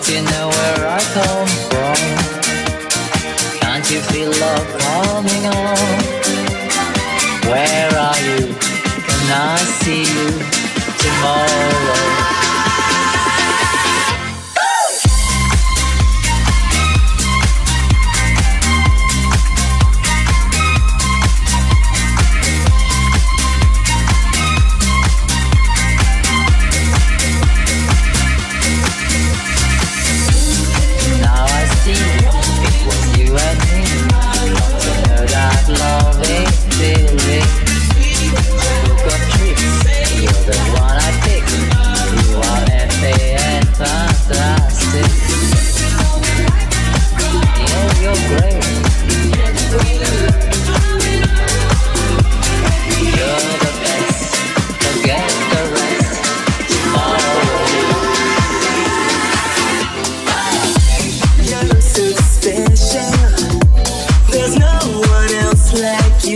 Don't you know where I come from? Can't you feel love coming on? Where are you? Can I see you tomorrow? Like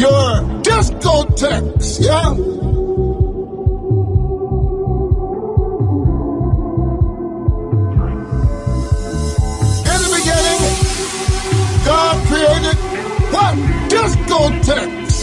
your discotheques, yeah? In the beginning, God created what? Discotheques,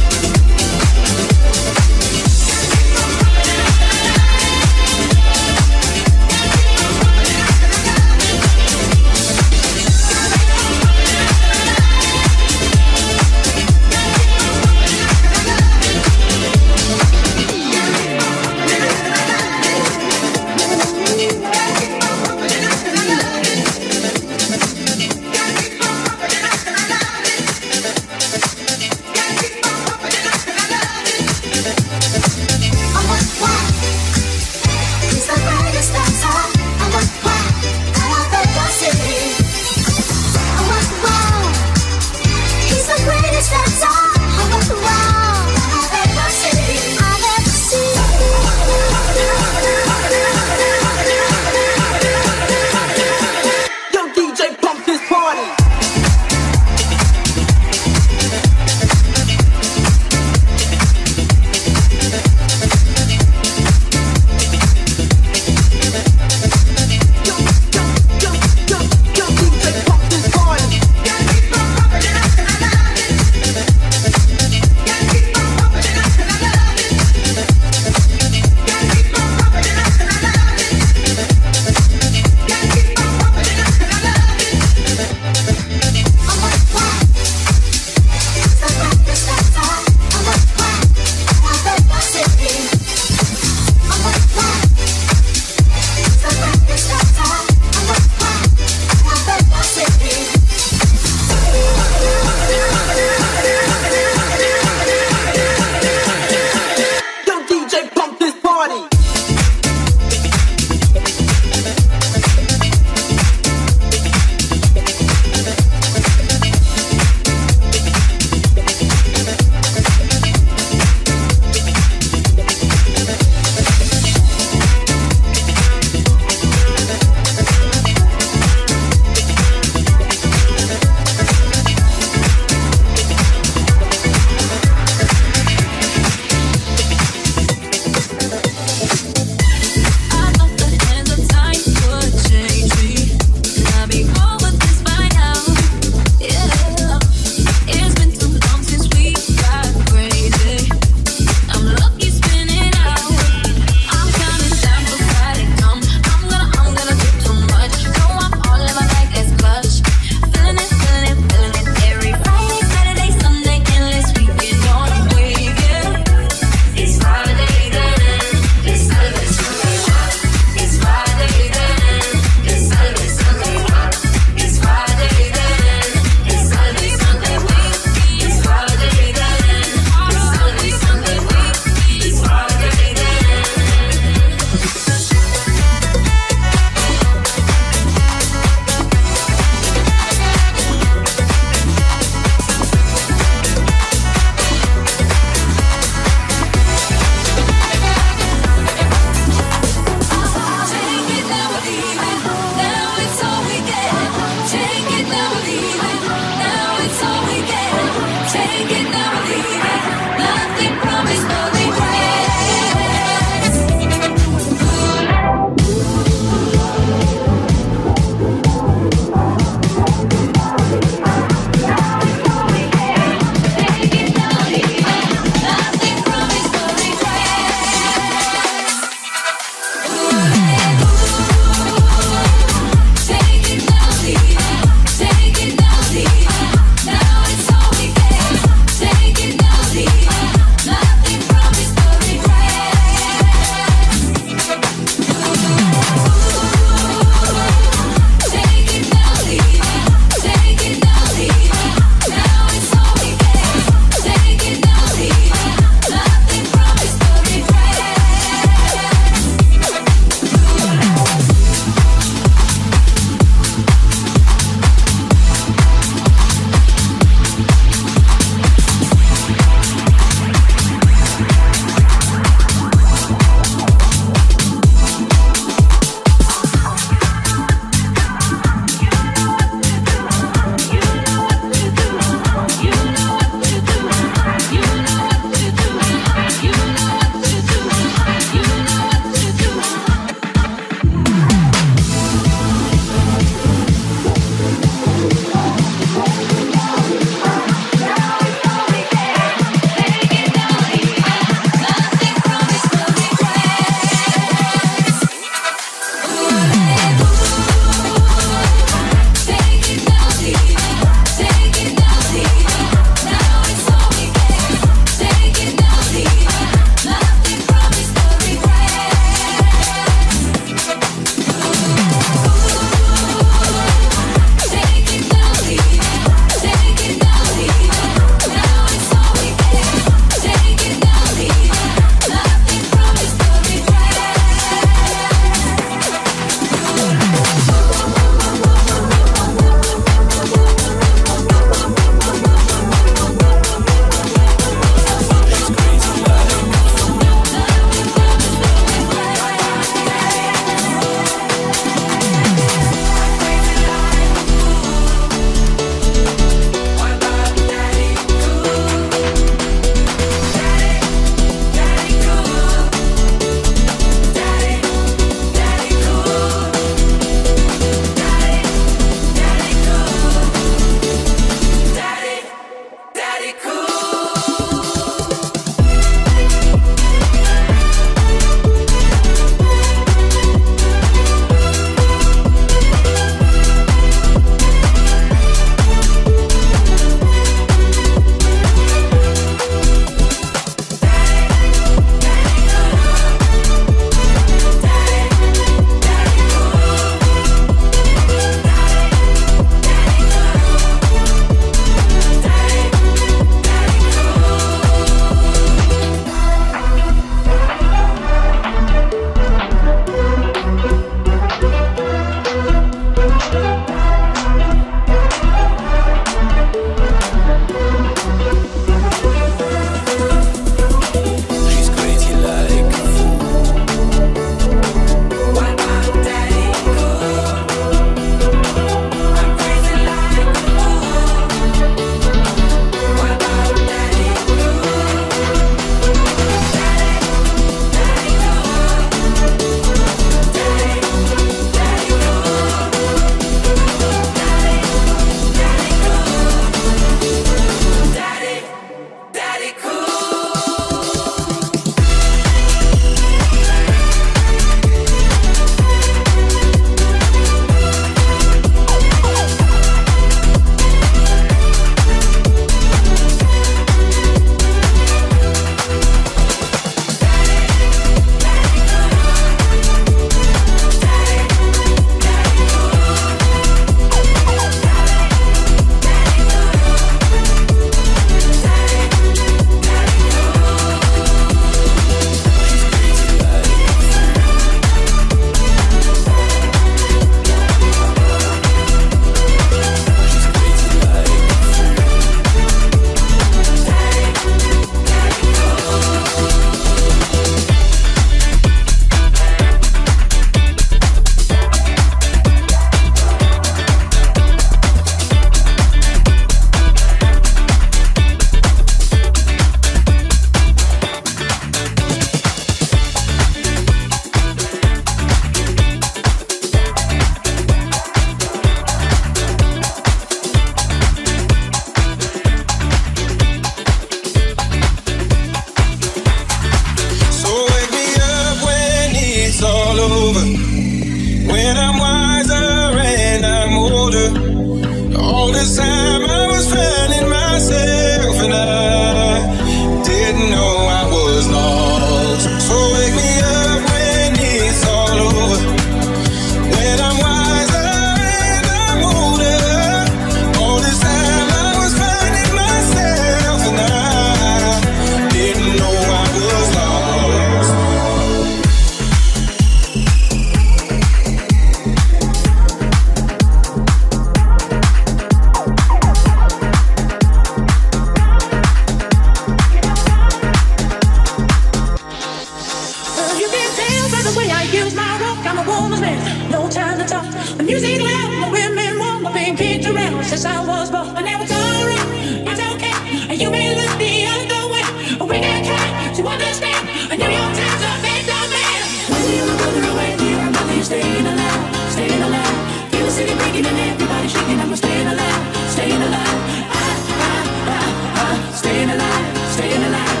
no time to talk. The music loud, the women warm, I've been kicked around since I was born. And now it's all right, it's okay, and you may look the other way, but we got time to understand. A New York Times up and down, man. Whether you're a brother or whether you're a mother, you're staying alive, staying alive. Feel the city breaking and everybody shaking, I'm staying alive, staying alive. I, staying alive, staying alive.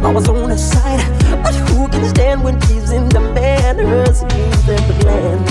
I was on his side, but who can stand when he's in the manners? friend.